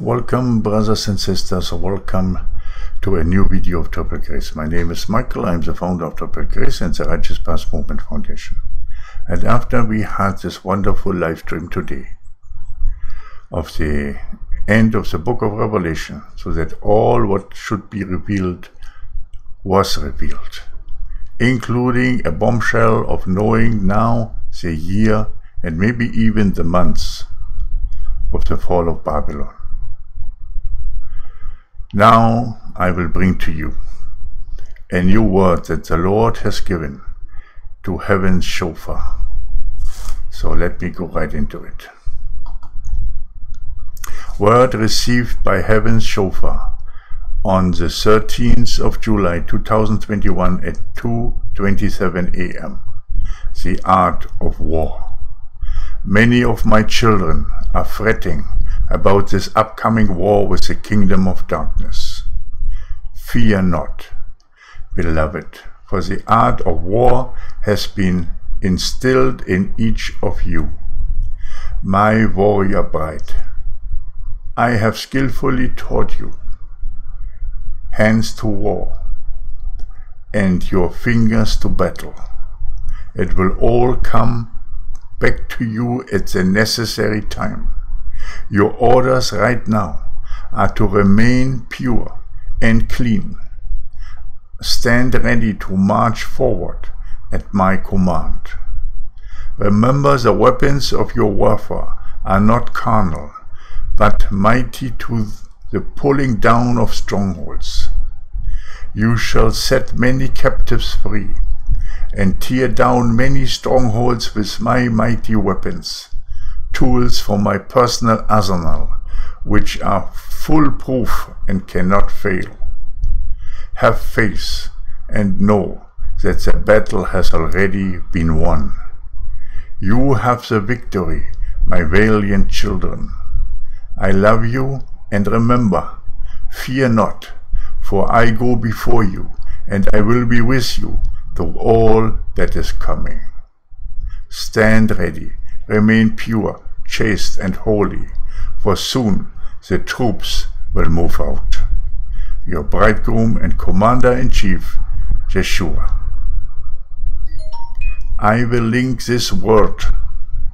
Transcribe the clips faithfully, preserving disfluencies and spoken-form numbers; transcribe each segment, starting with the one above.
Welcome, brothers and sisters. Welcome to a new video of Triple Grace. My name is Michael. I'm the founder of Triple Grace and the Righteous Path Movement Foundation. And after we had this wonderful live stream today of the end of the book of Revelation, so that all what should be revealed was revealed, including a bombshell of knowing now the year and maybe even the months of the fall of Babylon. Now I will bring to you a new word that the Lord has given to Heaven's Shofar. So let me go right into it. Word received by Heaven's Shofar on the thirteenth of July two thousand twenty-one at two twenty-seven a m The Art of War. Many of my children are fretting about this upcoming war with the kingdom of darkness. Fear not, beloved, for the art of war has been instilled in each of you. My warrior bride, I have skillfully taught you hands to war and your fingers to battle. It will all come back to you at the necessary time. Your orders right now are to remain pure and clean. Stand ready to march forward at my command. Remember, the weapons of your warfare are not carnal, but mighty to the pulling down of strongholds. You shall set many captives free and tear down many strongholds with my mighty weapons, tools for my personal arsenal, which are foolproof and cannot fail. Have faith and know that the battle has already been won. You have the victory, my valiant children. I love you, and remember, fear not, for I go before you, and I will be with you through all that is coming. Stand ready. Remain pure, chaste, and holy, for soon the troops will move out. Your bridegroom and commander-in-chief, Yeshua. I will link this word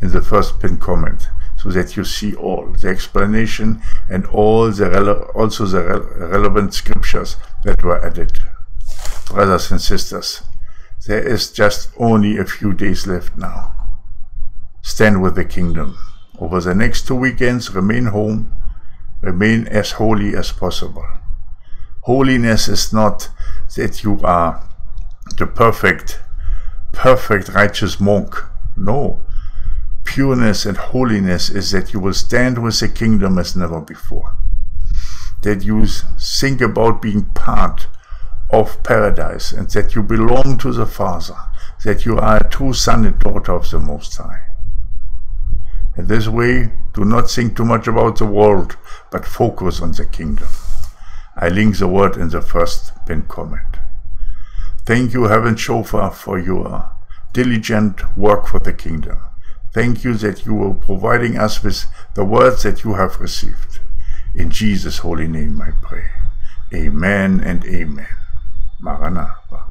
in the first pinned comment so that you see all the explanation and all the also the re relevant scriptures that were added. Brothers and sisters, there is just only a few days left now. Stand with the kingdom. Over the next two weekends, remain home, remain as holy as possible. Holiness is not that you are the perfect, perfect righteous monk. No. Pureness and holiness is that you will stand with the kingdom as never before. That you think about being part of paradise and that you belong to the Father. That you are a true son and daughter of the Most High. In this way, do not think too much about the world, but focus on the kingdom. I link the word in the first pinned comment. Thank you, Heaven's Shofar, for your diligent work for the kingdom. Thank you that you are providing us with the words that you have received. In Jesus' holy name I pray. Amen and amen. Maranatha.